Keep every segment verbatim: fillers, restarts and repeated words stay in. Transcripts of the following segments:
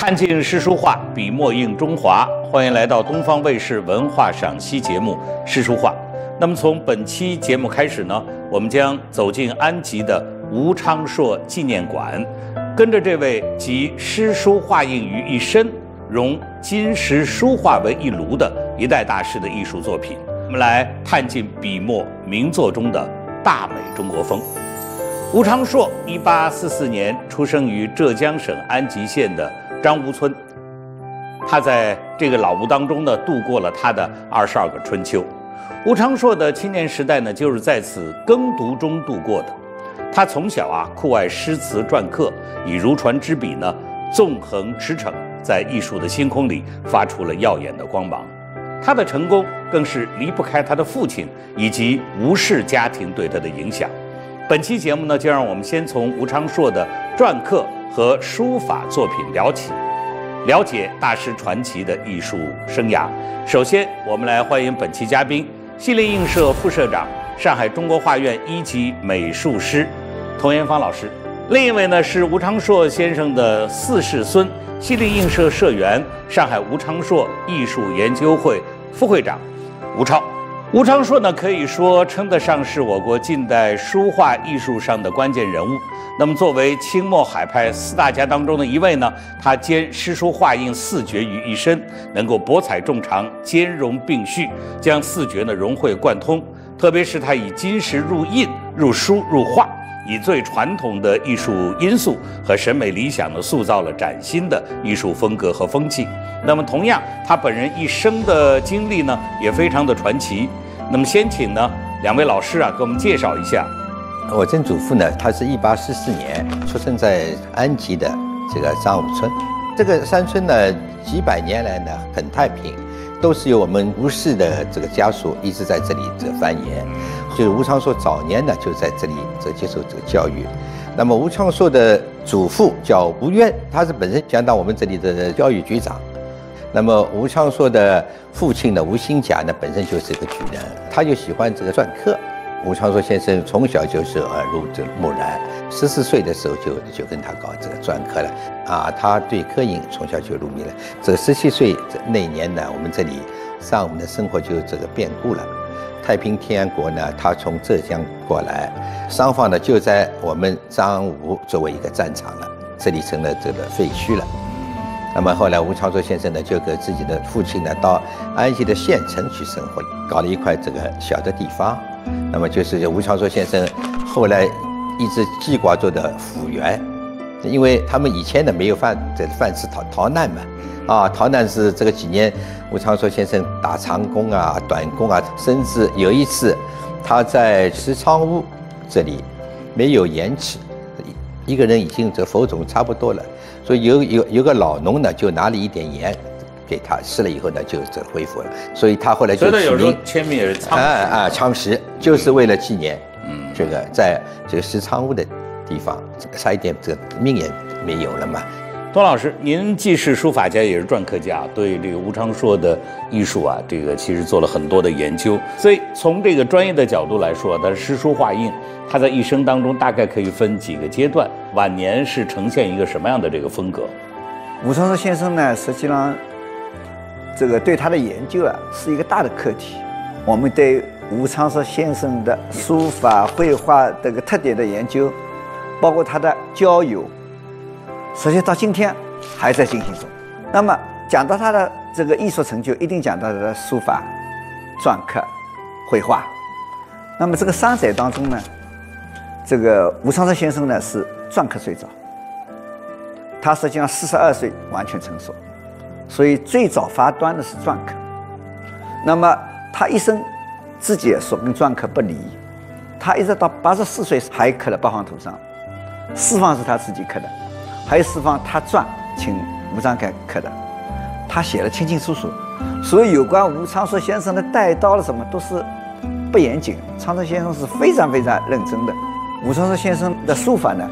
看尽诗书画，笔墨映中华。欢迎来到东方卫视文化赏析节目《诗书画》。那么从本期节目开始呢，我们将走进安吉的吴昌硕纪念馆，跟着这位集诗书画印于一身、融金石书画为一炉的一代大师的艺术作品，我们来探进笔墨名作中的大美中国风。吴昌硕，一八四四年出生于浙江省安吉县的张吴村，他在这个老屋当中呢，度过了他的二十二个春秋。吴昌硕的青年时代呢，就是在此耕读中度过的。他从小啊，酷爱诗词篆刻，以如椽之笔呢，纵横驰骋，在艺术的星空里发出了耀眼的光芒。他的成功更是离不开他的父亲以及吴氏家庭对他的影响。本期节目呢，就让我们先从吴昌硕的篆刻和书法作品聊起，了解大师传奇的艺术生涯。首先，我们来欢迎本期嘉宾，西泠印社副社长、上海中国画院一级美术师童延芳老师。另一位呢是吴昌硕先生的四世孙，西泠印社社员、上海吴昌硕艺术研究会副会长吴超。吴昌硕呢，可以说称得上是我国近代书画艺术上的关键人物。那么，作为清末海派四大家当中的一位呢，他兼诗书画印四绝于一身，能够博采众长，兼容并蓄，将四绝呢融会贯通。特别是他以金石入印、入书、入画，以最传统的艺术因素和审美理想呢，塑造了崭新的艺术风格和风气。那么，同样，他本人一生的经历呢，也非常的传奇。那么先请呢两位老师啊给我们介绍一下。我曾祖父呢，他是一八四四年出生在安吉的这个张吴村。这个山村呢，几百年来呢很太平，都是由我们吴氏的这个家属一直在这里这繁衍。就是吴昌硕早年呢就在这里这接受这个教育。那么吴昌硕的祖父叫吴渊，他是本身想当我们这里的教育局长。那么吴昌硕的父亲呢，吴新甲呢，本身就是个举人，他就喜欢这个篆刻。吴昌硕先生从小就是耳濡目染，十四岁的时候就就跟他搞这个篆刻了啊，他对刻印从小就入迷了。这个十七岁那年呢，我们这里上我们的生活就这个变故了。太平天国呢，他从浙江过来，商埠呢就在我们张吴作为一个战场了，这里成了这个废墟了。那么后来，吴昌硕先生呢，就跟自己的父亲呢，到安吉的县城去生活，搞了一块这个小的地方。那么就是吴昌硕先生后来一直记挂做的府员，因为他们以前呢没有饭这饭吃，逃逃难嘛，啊，逃难是这个几年，吴昌硕先生打长工啊、短工啊，甚至有一次他在石仓屋这里没有盐吃。一个人已经这浮肿差不多了，所以有有有个老农呢，就拿了一点盐给他吃了以后呢，就这恢复了。所以他后来就起名，有时候签名也是仓石啊啊，仓石就是为了纪念，嗯，这个在这个石仓屋的地方，差一点这个命也没有了嘛。童老师，您既是书法家，也是篆刻家，对这个吴昌硕的艺术啊，这个其实做了很多的研究。所以从这个专业的角度来说，他诗书画印，他在一生当中大概可以分几个阶段，晚年是呈现一个什么样的这个风格？吴昌硕先生呢，实际上这个对他的研究啊，是一个大的课题。我们对吴昌硕先生的书法、绘画这个特点的研究，包括他的交友。实际到今天还在进行中。那么讲到他的这个艺术成就，一定讲到他的书法、篆刻、绘画。那么这个三者当中呢，这个吴昌硕先生呢是篆刻最早，他实际上四十二岁完全成熟，所以最早发端的是篆刻。那么他一生自己也说跟篆刻不离，他一直到八十四岁还刻了八方图章，四方是他自己刻的。还有四方他篆请吴章凯刻的，他写得清清楚楚，所以有关吴昌硕先生的带刀了什么都是不严谨，昌硕先生是非常非常认真的。吴昌硕先生的书法呢，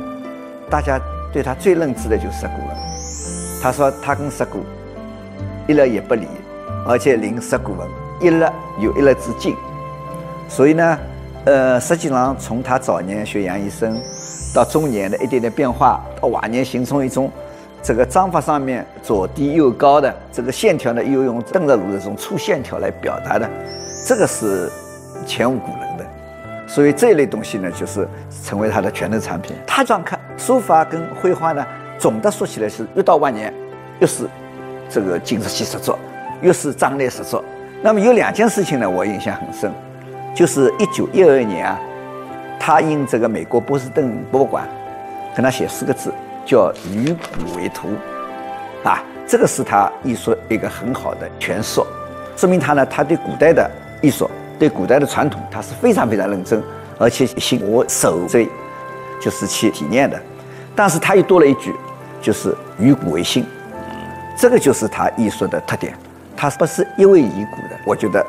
大家对他最认知的就是石鼓了。他说他跟石鼓一乐也不离，而且临石鼓文一乐有一乐之境。所以呢，呃，实际上从他早年学杨医生。到中年的一点点变化，到晚年形成一种这个章法上面左低右高的这个线条呢，又用邓肇儒的这种粗线条来表达的，这个是前无古人的。所以这一类东西呢，就是成为他的全能产品。他这样看，书法跟绘画呢，总的说起来是一到万年，又是这个金石器石作，又是张力石作。那么有两件事情呢，我印象很深，就是一九一二年啊，他应这个美国波士顿博物馆，跟他写四个字。 叫与古为图，啊，这个是他艺术一个很好的诠释，说明他呢，他对古代的艺术、对古代的传统，他是非常非常认真，而且心无所追，就是去体验的。但是他又多了一句，就是与古为新，这个就是他艺术的特点，他不是一味以古的。我觉得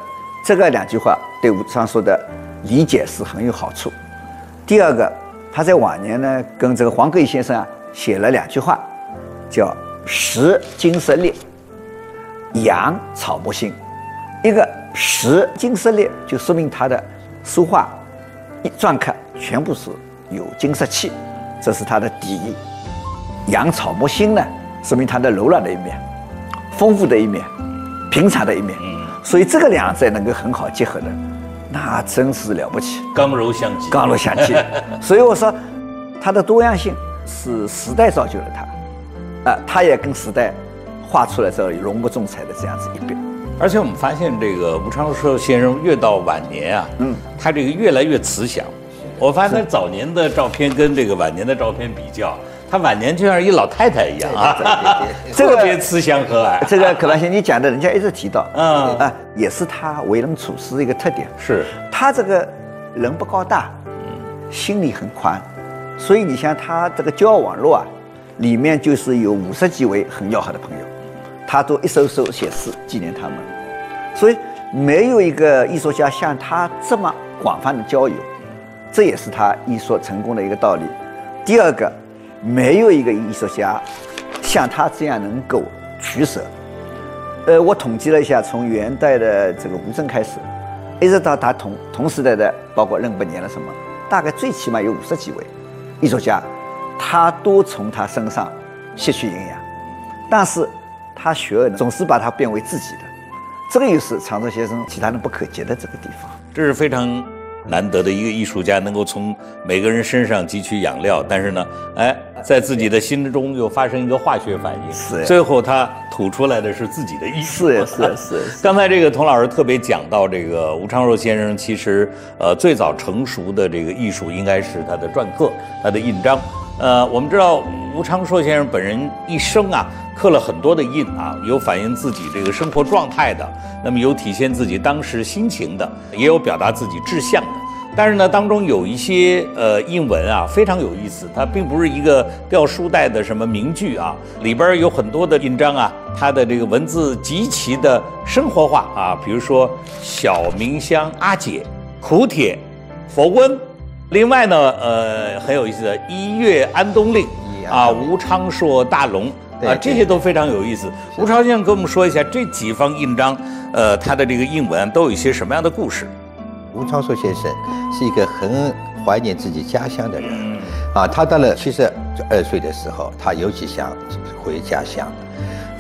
这个两句话对吴双硕的理解是很有好处。第二个，他在晚年呢，跟这个黄格义先生啊。 写了两句话，叫“识金石列，扬草木新”。一个“识金石列”，就说明他的书画一篆刻全部是有金色气，这是他的底；“扬草木新”呢，说明他的柔软的一面、丰富的一面、平常的一面。所以这个两者能够很好结合的，那真是了不起，刚柔相济，刚柔相济。所以我说，它的多样性。 是时代造就了他，啊，他也跟时代画出了这融不中彩的这样子一笔。而且我们发现，这个吴双硕先生越到晚年啊，嗯，他这个越来越慈祥。我发现他早年的照片跟这个晚年的照片比较，他晚年就像一老太太一样啊，特别慈祥和蔼。这个可兰先生你讲的，人家一直提到，嗯啊，也是他为人处事的一个特点。是他这个人不高大，嗯，心里很宽。 所以你像他这个交友网络啊，里面就是有五十几位很要好的朋友，他都一首首写诗纪念他们。所以没有一个艺术家像他这么广泛的交友，这也是他艺术成功的一个道理。第二个，没有一个艺术家像他这样能够取舍。呃，我统计了一下，从元代的这个吴征开始，一直到他同同时代的，包括任伯年了什么，大概最起码有五十几位。 艺术家，他都从他身上吸取营养，但是他学而总是把它变为自己的，这个又是常州先生其他人不可及的这个地方。这是非常难得的一个艺术家，能够从每个人身上汲取养料，但是呢，哎，在自己的心中又发生一个化学反应，是最后他吐出来的是自己的艺术。是是是。刚才这个童老师特别讲到，这个吴双硕先生其实呃最早成熟的这个艺术应该是他的篆刻。 他的印章，呃，我们知道吴双硕先生本人一生啊，刻了很多的印啊，有反映自己这个生活状态的，那么有体现自己当时心情的，也有表达自己志向的。但是呢，当中有一些呃印文啊，非常有意思，它并不是一个吊书袋的什么名句啊，里边有很多的印章啊，它的这个文字极其的生活化啊，比如说小明香阿姐、苦铁、佛温。 另外呢，呃，很有意思的《一月安东令》啊，吴昌硕大龙啊，这些都非常有意思。吴双硕先生跟我们说一下这几方印章，呃，它的这个印文都有一些什么样的故事？吴双硕先生是一个很怀念自己家乡的人，嗯、啊，他到了七十二岁的时候，他尤其想回家乡，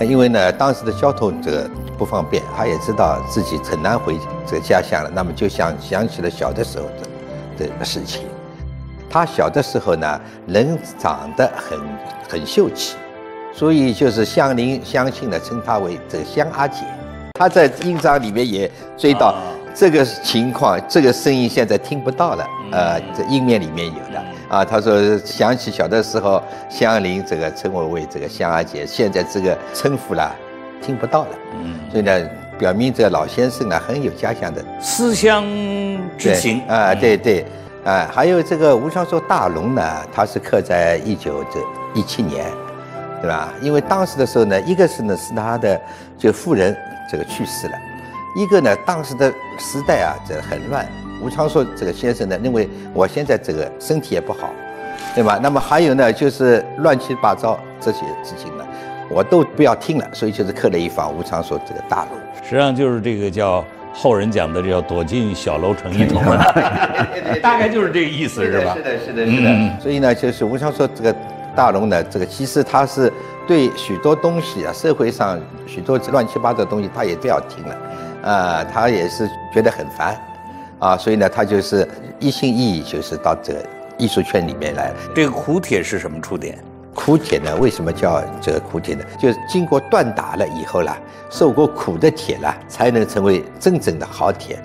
因为呢，当时的交通这个不方便，他也知道自己很难回这个家乡了，那么就想想起了小的时候的。 的事情，他小的时候呢，人长得很很秀气，所以就是乡邻乡亲呢称他为这个乡阿姐。他在印章里面也追到这个情况，啊、这个声音现在听不到了，呃，这印面里面有的啊。他说想起小的时候，乡邻这个称我为这个乡阿姐，现在这个称呼啦听不到了，嗯，所以呢。 表明这老先生呢很有家乡的思乡之情啊，对对啊，还有这个吴双硕大龙呢，他是刻在一九这一七年，对吧？因为当时的时候呢，一个是呢是他的就夫人这个去世了，一个呢当时的时代啊这很乱，吴双硕这个先生呢认为我现在这个身体也不好，对吧？那么还有呢就是乱七八糟这些事情呢。 我都不要听了，所以就是刻了一方吴双硕这个大龙，实际上就是这个叫后人讲的叫躲进小楼成一统了，大概就是这个意思是吧？是的，是的，是的。嗯、所以呢，就是吴双硕这个大龙呢，这个其实他是对许多东西啊，社会上许多乱七八糟的东西，他也不要听了，啊、呃，他也是觉得很烦，啊，所以呢，他就是一心一意，就是到这个艺术圈里面来了。这个苦铁是什么出点？苦铁呢？为什么叫这个苦铁呢？就是经过锻打了以后啦，受过苦的铁啦，才能成为真正的好铁。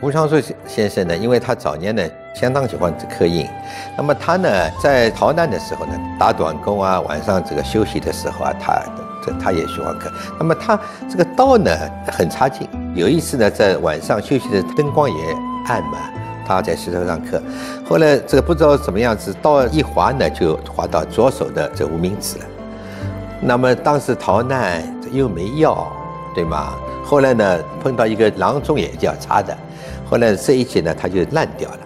吴长寿先生呢，因为他早年呢相当喜欢刻印，那么他呢在逃难的时候呢，打短工啊，晚上这个休息的时候啊，他这他也喜欢刻。那么他这个刀呢很差劲，有一次呢在晚上休息的灯光也暗嘛，他在石头上刻，后来这个不知道怎么样子，刀一划呢就划到左手的这无名指了。那么当时逃难又没药，对吗？后来呢碰到一个郎中也叫查的。后来这一节呢，它就烂掉了，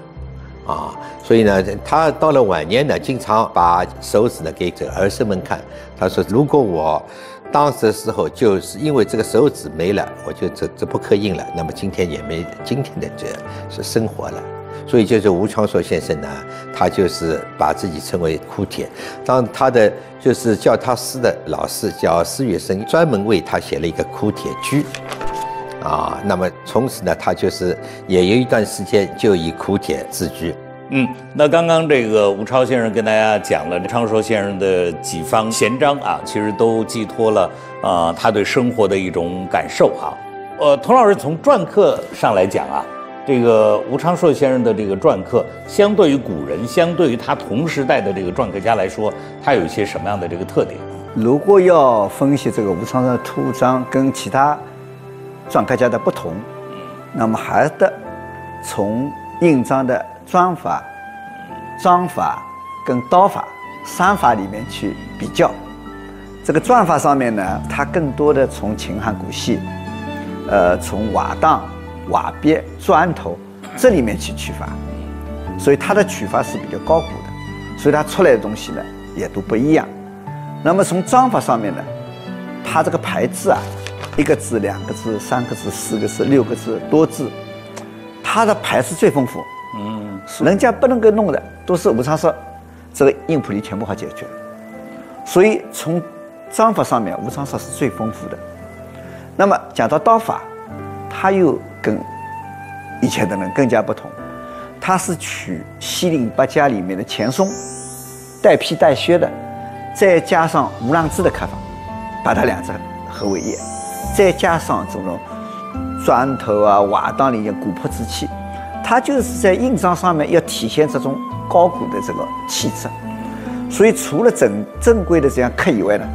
啊，所以呢，他到了晚年呢，经常把手指呢给这儿孙们看。他说：“如果我当时的时候就是因为这个手指没了，我就这这不刻印了，那么今天也没今天的这是生活了。”所以就是吴长寿先生呢，他就是把自己称为苦铁。当他的就是叫他师的老师叫施月生，专门为他写了一个苦铁居。啊，那么从此呢，他就是也有一段时间就以苦铁自居。嗯，那刚刚这个吴超先生跟大家讲了长寿先生的几方闲章啊，其实都寄托了啊、呃、他对生活的一种感受啊。呃，佟老师从篆刻上来讲啊，这个吴长寿先生的这个篆刻，相对于古人，相对于他同时代的这个篆刻家来说，他有一些什么样的这个特点？如果要分析这个吴长寿的图章跟其他篆刻家的不同，那么还得从印章的篆法、章法跟刀法三法里面去比较。这个篆法上面呢，它更多的从秦汉古戏，呃，从瓦当、瓦鳖、砖头这里面去取法，所以它的取法是比较高古的，所以它出来的东西呢也都不一样。那么从章法上面呢，它这个排字啊，一个字、两个字、三个字、四个字、六个字，多字，它的排是最丰富。嗯，人家不能够弄的，都是吴长寿这个印谱里全部好解决。所以从章法上面，吴长寿是最丰富的。那么讲到刀法，它又跟以前的人更加不同，它是取西岭八家里面的钱松，带劈带削的，再加上吴浪之的刻法，把它两者合为一。再加上这种砖头啊、瓦当里的古朴之气，它就是在印章上面要体现这种高古的这个气质。所以除了正正规的这样刻以外呢，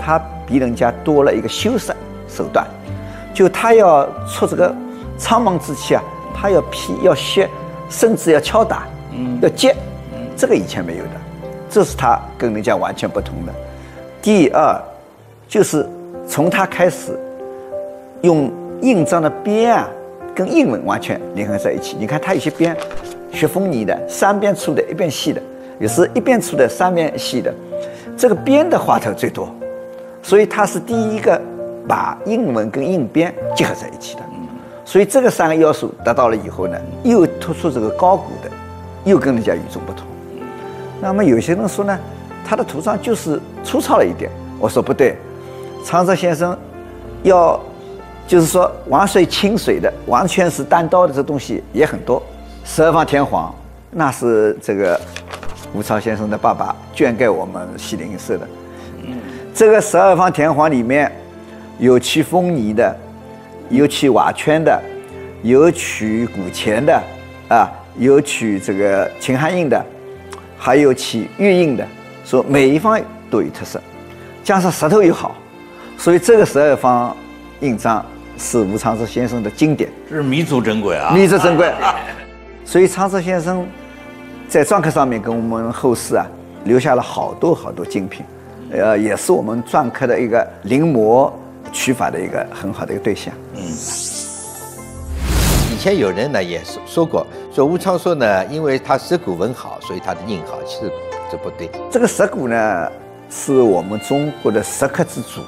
它比人家多了一个修饰手段，就它要出这个苍茫之气啊，它要劈、要削，甚至要敲打、要接，这个以前没有的，这是它跟人家完全不同的。第二，就是从它开始。用印章的边啊，跟印文完全联合在一起。你看它有些边，学风泥的，三边粗的，一边细的；也是一边粗的，三边细的。这个边的花头最多，所以它是第一个把印文跟印边结合在一起的。所以这个三个要素达到了以后呢，又突出这个高古的，又跟人家与众不同。那么有些人说呢，他的图章就是粗糙了一点。我说不对，长寿先生要。就是说，王水清水的，完全是单刀的，这东西也很多。十二方天皇，那是这个吴超先生的爸爸捐给我们西泠社的。这个十二方天皇里面，有取风泥的，有取瓦圈的，有取古钱的，啊，有取这个秦汉印的，还有取玉印的，说每一方都有特色，加上石头又好，所以这个十二方印章。是吴长寿先生的经典，这是弥足珍贵啊，弥足珍贵啊！所以长寿先生在篆刻上面给我们后世啊留下了好多好多精品，呃，也是我们篆刻的一个临摹取法的一个很好的一个对象。嗯，以前有人呢也说过，说吴长寿呢，因为他石鼓文好，所以他的印好，其实这不对。这个石鼓呢，是我们中国的石刻之祖。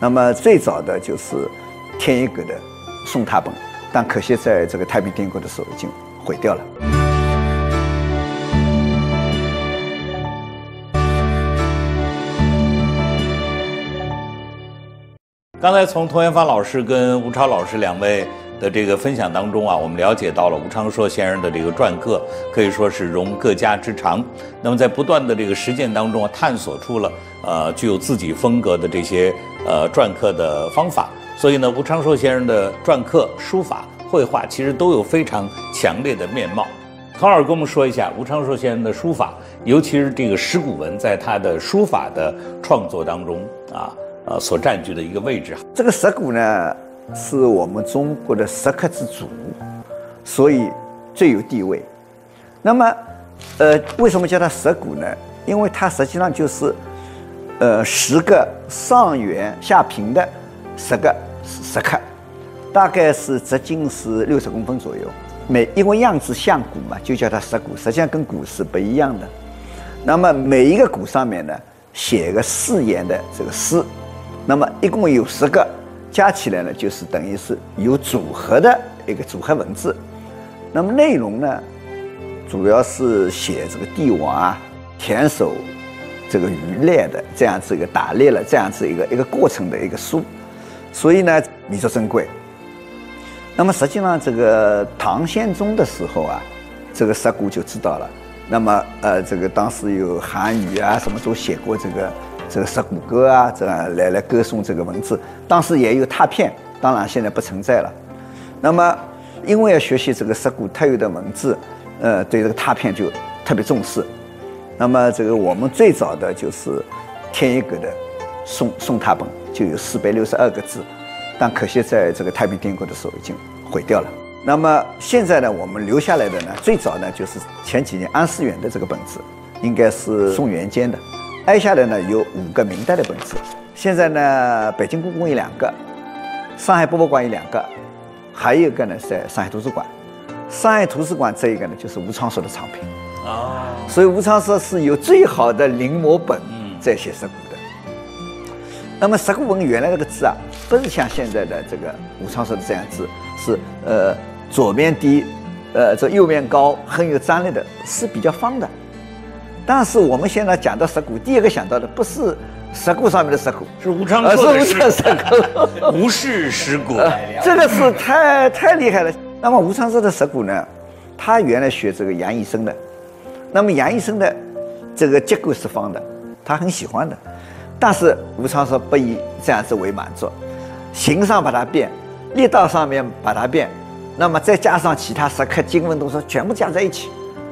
那么最早的就是天一阁的宋拓本，但可惜在这个太平天国的时候已经毁掉了。刚才从童元发老师跟吴超老师两位的这个分享当中啊，我们了解到了吴昌硕先生的这个篆刻可以说是融各家之长。那么在不断的这个实践当中啊，探索出了呃具有自己风格的这些呃篆刻的方法。所以呢，吴昌硕先生的篆刻、书法、绘画其实都有非常强烈的面貌。陶老师跟我们说一下吴昌硕先生的书法，尤其是这个石鼓文在他的书法的创作当中啊，呃所占据的一个位置。这个石鼓呢，是我们中国的石刻之祖，所以最有地位。那么，呃，为什么叫它石鼓呢？因为它实际上就是，呃，十个上圆下平的十个石刻，大概是直径是六十公分左右。每因为样子像鼓嘛，就叫它石鼓，实际上跟鼓是不一样的。那么每一个鼓上面呢，写个四言的这个诗，那么一共有十个，加起来呢就是等于是有组合的一个组合文字。那么内容呢，主要是写这个帝王啊、田守这个渔猎的这样子一个打猎了这样子一个一个过程的一个书，所以呢弥足珍贵。那么实际上，这个唐宪宗的时候啊，这个石鼓就知道了。那么，呃，这个当时有韩愈啊，什么都写过这个这个石鼓歌啊，这样来来歌颂这个文字。当时也有拓片，当然现在不存在了。那么，因为要学习这个石鼓特有的文字，呃，对这个拓片就特别重视。那么，这个我们最早的就是天一阁的宋宋拓本，就有四百六十二个字。但可惜，在这个太平天国的时候已经毁掉了。那么现在呢，我们留下来的呢，最早呢就是前几年安思远的这个本子，应该是宋元间的。挨下来呢有五个明代的本子。现在呢，北京故宫有两个，上海博物馆有两个，还有一个呢在上海图书馆。上海图书馆这一个呢就是吴昌硕的藏品啊，所以吴昌硕是有最好的临摹本在写石鼓的。那么石鼓文原来这个字啊，不是像现在的这个吴昌硕的这样字，是呃左边低，呃这右边高，很有张力的，是比较方的。但是我们现在讲到石鼓，第一个想到的不是石鼓上面的石鼓，是吴昌硕的石鼓，吴氏石鼓，这个是太太厉害了。那么吴昌硕的石鼓呢，他原来学这个杨益生的，那么杨益生的这个结构是方的，他很喜欢的。但是吴昌硕不以这样子为满足，形上把它变，力道上面把它变，那么再加上其他石刻、经文、动作全部加在一起，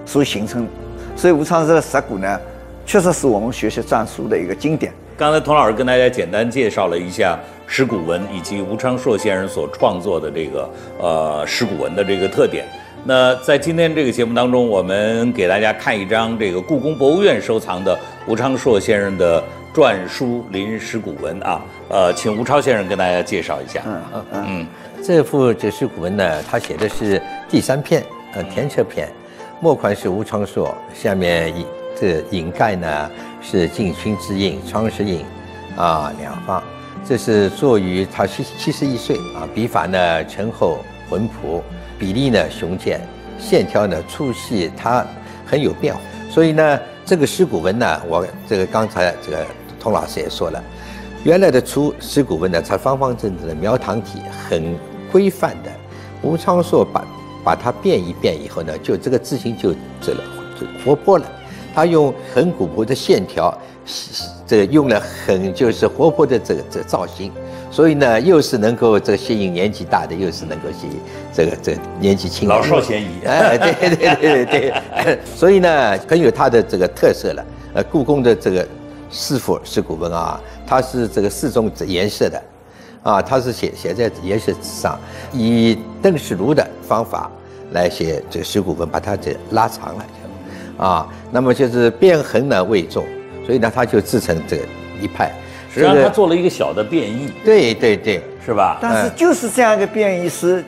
所以形成。所以吴昌硕的石鼓呢，确实是我们学习篆书的一个经典。刚才童老师跟大家简单介绍了一下石鼓文以及吴昌硕先生所创作的这个呃石鼓文的这个特点。那在今天这个节目当中，我们给大家看一张这个故宫博物院收藏的吴昌硕先生的篆书临石鼓文啊，呃，请吴超先生跟大家介绍一下。嗯嗯嗯，这幅这石鼓文呢，他写的是第三篇，呃，田舍篇，末款是吴昌硕，下面引这引盖呢是进勋之印、昌石印，啊，两方。这是作于他七七十一岁啊，笔法呢沉厚浑朴，比例呢雄健，线条呢粗细，它很有变化。所以呢，这个石鼓文呢，我这个刚才这个童老师也说了，原来的出石鼓文呢，它方方正正的描堂体，很规范的。吴昌硕把把它变一变以后呢，就这个字形就这了，活泼了。他用很古朴的线条，这个用了很就是活泼的这个这个造型，所以呢，又是能够这个吸引年纪大的，又是能够吸引这个这个年纪轻的。老少咸宜。哎，对对对对对。所以呢，很有它的这个特色了。呃，故宫的这个四幅石鼓文啊，它是这个四种颜色的，啊，它是写写在颜色上，以邓世如的方法来写这个石鼓文，把它这拉长了，啊，那么就是变衡呢为重，所以呢，它就自成这个一派。实际上，他做了一个小的变异。对对对，是吧？但是就是这样一个变异是，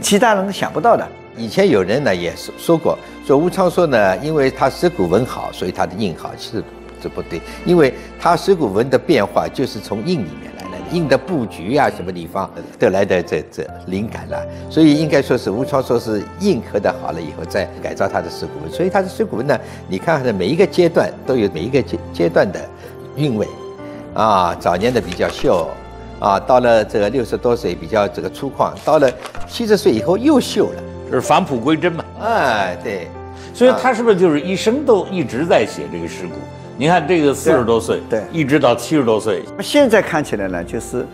其他人想不到的。以前有人呢也说过，说吴昌硕呢，因为他石鼓文好，所以他的印好，其实这不对，因为他石鼓文的变化就是从印里面来的，印的布局啊，什么地方得来的这这灵感了、啊，所以应该说是吴昌硕是印刻的好了以后，再改造他的石鼓文，所以他的石鼓文呢，你看每一个阶段都有每一个阶阶段的韵味。啊，早年的比较秀，啊，到了这个六十多岁比较这个粗犷，到了七十岁以后又秀了，就是返璞归真嘛。哎，对，所以他是不是就是一生都一直在写这个诗骨？你看这个四十多岁，对，对一直到七十多岁，现在看起来呢，就是，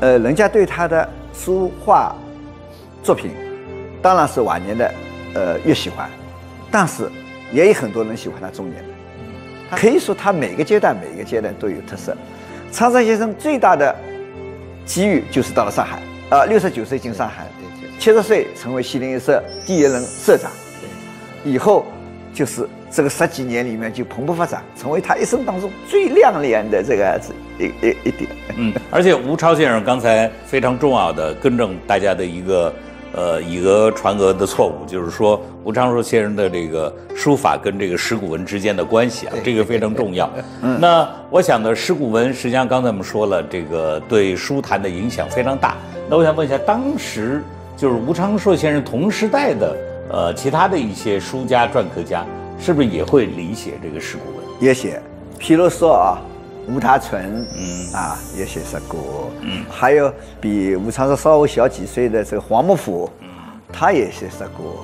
呃，人家对他的书画作品，当然是晚年的，呃，越喜欢，但是也有很多人喜欢他中年的。可以说，他每个阶段每一个阶段都有特色。长山先生最大的机遇就是到了上海，啊、呃，六十九岁进上海，七十岁成为西泠印社第一任社长，以后就是这个十几年里面就蓬勃发展，成为他一生当中最亮眼的这个一一一点。嗯，而且吴超先生刚才非常重要的更正大家的一个呃以讹传讹的错误，就是说吴昌硕先生的这个书法跟这个石鼓文之间的关系啊，这个非常重要。嗯、那我想呢，石鼓文实际上刚才我们说了，这个对书坛的影响非常大。那我想问一下，当时就是吴昌硕先生同时代的呃其他的一些书家篆刻家。是不是也会理解这个石鼓文？也写，譬如说啊，吴达纯，嗯啊，也写石鼓，嗯，还有比吴昌硕稍微小几岁的这个黄幕甫，嗯，他也写石鼓。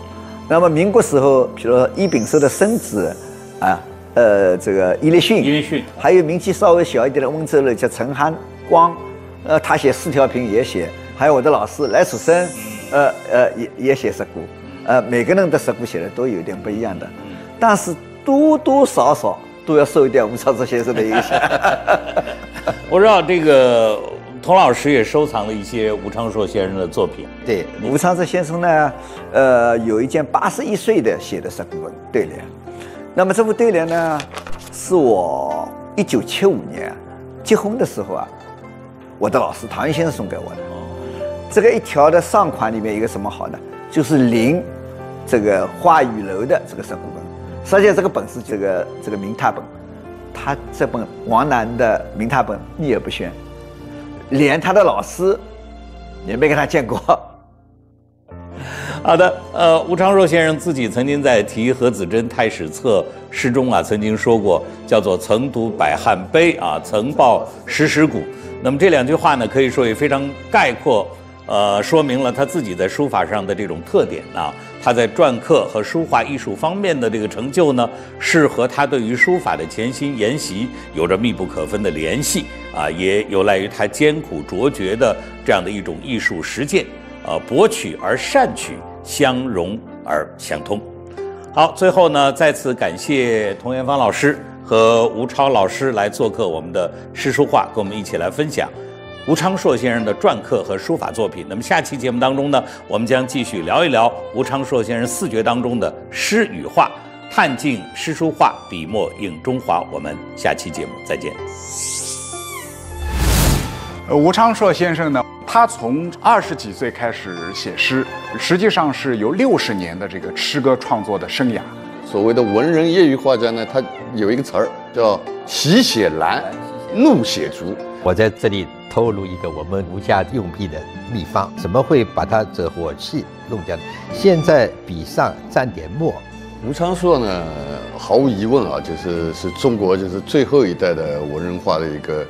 那么民国时候，譬如说伊秉寿的孙子，啊，呃，这个伊力逊，伊力逊，还有名气稍微小一点的温州人叫陈汉光，呃，他写四条屏也写，还有我的老师来楚生，呃呃，也也写石鼓，呃，每个人的石鼓写的都有点不一样的。但是多多少少都要受一点吴昌硕先生的影响。我知道这个童老师也收藏了一些吴昌硕先生的作品。对，吴昌硕先生呢，呃，有一件八十一岁的写的石鼓文对联。那么这副对联呢，是我一九七五年结婚的时候啊，我的老师唐寅先生送给我的。这个一条的上款里面一个什么好呢？就是临这个花雨楼的这个石鼓文。实际上这个本是这个这个明拓本，他这本王楠的明拓本秘而不宣，连他的老师也没跟他见过。好的，呃，吴昌硕先生自己曾经在《题何子珍太史策》诗中啊，曾经说过，叫做“曾读百汉碑啊，曾抱十石鼓”。那么这两句话呢，可以说也非常概括，呃，说明了他自己在书法上的这种特点啊。他在篆刻和书画艺术方面的这个成就呢，是和他对于书法的潜心研习有着密不可分的联系啊，也有赖于他艰苦卓绝的这样的一种艺术实践，呃，博取而善取，相融而相通。好，最后呢，再次感谢童延芳老师和吴超老师来做客我们的诗书画，跟我们一起来分享吴昌硕先生的篆刻和书法作品。那么下期节目当中呢，我们将继续聊一聊吴昌硕先生四绝当中的诗与画，探尽诗书画，笔墨映中华。我们下期节目再见。吴昌硕先生呢，他从二十几岁开始写诗，实际上是有六十年的这个诗歌创作的生涯。所谓的文人业余画家呢，他有一个词儿叫喜写兰，怒写竹。我在这里透露一个我们儒家用笔的秘方，怎么会把它这火气弄掉？现在笔上沾点墨。吴昌硕呢，毫无疑问啊，就是是中国就是最后一代的文人画的一个